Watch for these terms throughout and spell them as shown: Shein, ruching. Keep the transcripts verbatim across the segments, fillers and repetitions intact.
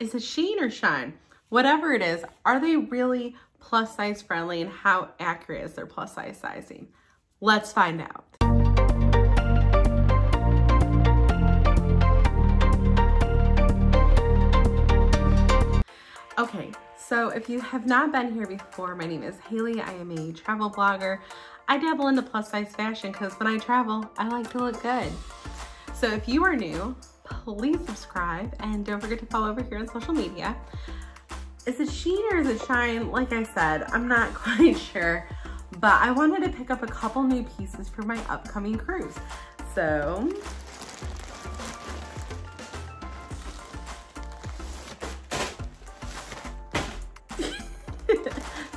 is it Shein or Shein? Whatever it is, are they really plus size friendly, and how accurate is their plus size sizing? Let's find out. Okay, so if you have not been here before, my name is Haley. I am a travel blogger. I dabble into plus size fashion because when I travel, I like to look good. So if you are new, please subscribe and don't forget to follow over here on social media. Is it Shein or is it Shein? Like I said, I'm not quite sure, but I wanted to pick up a couple new pieces for my upcoming cruise. So,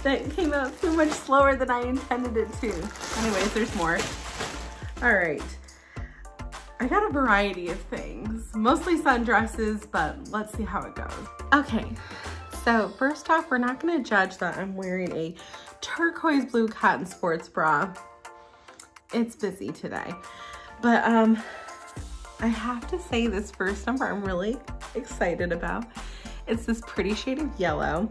that came out so much slower than I intended it to. Anyways, there's more. All right. I got a variety of things, mostly sundresses, but let's see how it goes. Okay. So first off, we're not gonna judge that I'm wearing a turquoise blue cotton sports bra. It's busy today. But um, I have to say this first number I'm really excited about. It's this pretty shade of yellow.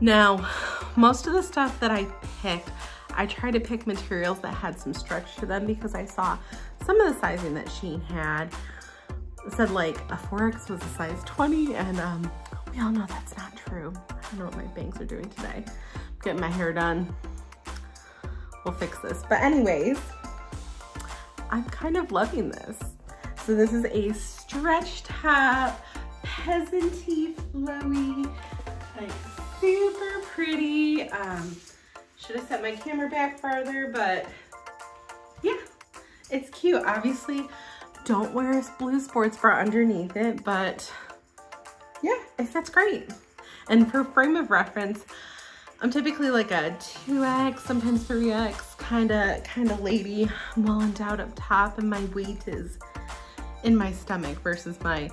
Now, most of the stuff that I picked, I tried to pick materials that had some stretch to them because I saw some of the sizing that Shein had. It said like a four X was a size twenty, and um, we all know that's not true. I don't know what my bangs are doing today. I'm getting my hair done. We'll fix this. But anyways, I'm kind of loving this. So this is a stretch top, peasanty, flowy, like super pretty. Um, should have set my camera back farther, but yeah, it's cute. Obviously, don't wear a blue sports bra underneath it, but yeah, it fits great. And for frame of reference, I'm typically like a two X, sometimes three X kind of kind of lady. I'm well endowed up top, and my weight is in my stomach versus my,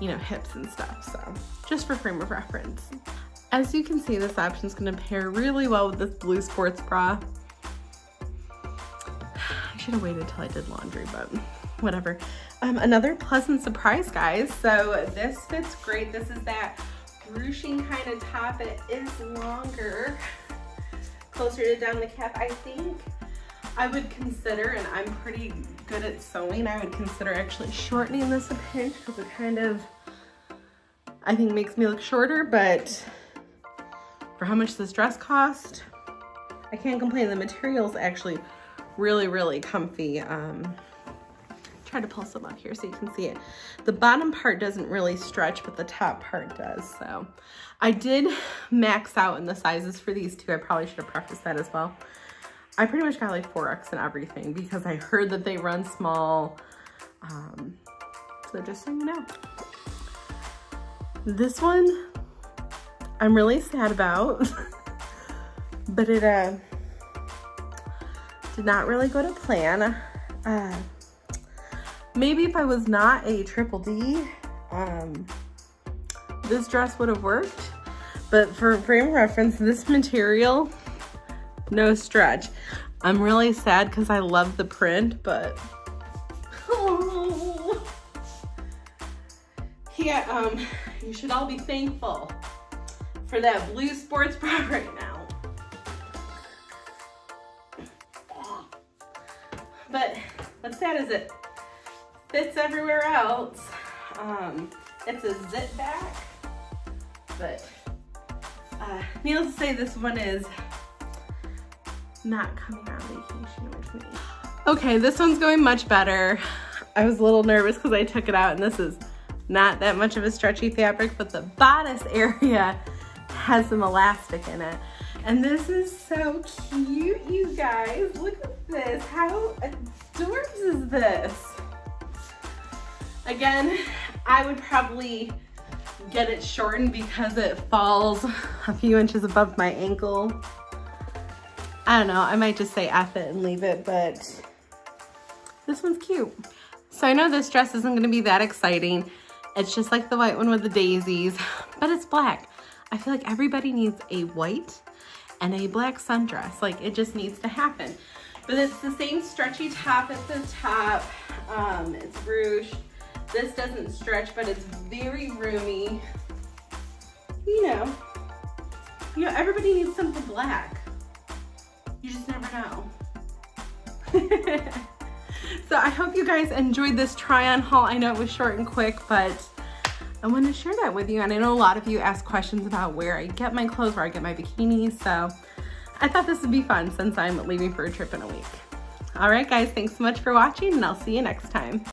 you know, hips and stuff. So just for frame of reference. As you can see, this option is going to pair really well with this blue sports bra. I should have waited till I did laundry, but whatever. Um, another pleasant surprise, guys. So this fits great. This is that ruching kind of top. It is longer, closer to down the calf. I think I would consider, and I'm pretty good at sewing, I would consider actually shortening this a pinch because it kind of, I think, makes me look shorter. But for how much this dress cost, I can't complain. The material's actually really, really comfy. Um, try to pull some up here so you can see it. The bottom part doesn't really stretch, but the top part does. So I did max out in the sizes for these two. I probably should have prefaced that as well. I pretty much got like four X and everything because I heard that they run small. Um, so just so you know. This one I'm really sad about, but it uh, did not really go to plan. Uh, Maybe if I was not a triple D, um, this dress would have worked. But for frame reference, this material, no stretch. I'm really sad because I love the print, but oh. Yeah, um, you should all be thankful for that blue sports bra right now. But what's sad is it fits everywhere else. Um, it's a zip back, but uh, needless to say, this one is not coming on vacation with me. Okay, this one's going much better. I was a little nervous because I took it out, and this is not that much of a stretchy fabric, but the bodice area has some elastic in it. And this is so cute, you guys. Look at this. How adorbs is this? Again, I would probably get it shortened because it falls a few inches above my ankle. I don't know, I might just say F it and leave it, but this one's cute. So I know this dress isn't gonna be that exciting. It's just like the white one with the daisies, but it's black. I feel like everybody needs a white and a black sundress. Like, it just needs to happen. But it's the same stretchy top at the top. Um, it's ruched. This doesn't stretch, but it's very roomy. you know, you know, everybody needs something black. You just never know. So I hope you guys enjoyed this try-on haul. I know it was short and quick, but I wanted to share that with you. And I know a lot of you ask questions about where I get my clothes, where I get my bikinis. So I thought this would be fun since I'm leaving for a trip in a week. All right, guys, thanks so much for watching, and I'll see you next time.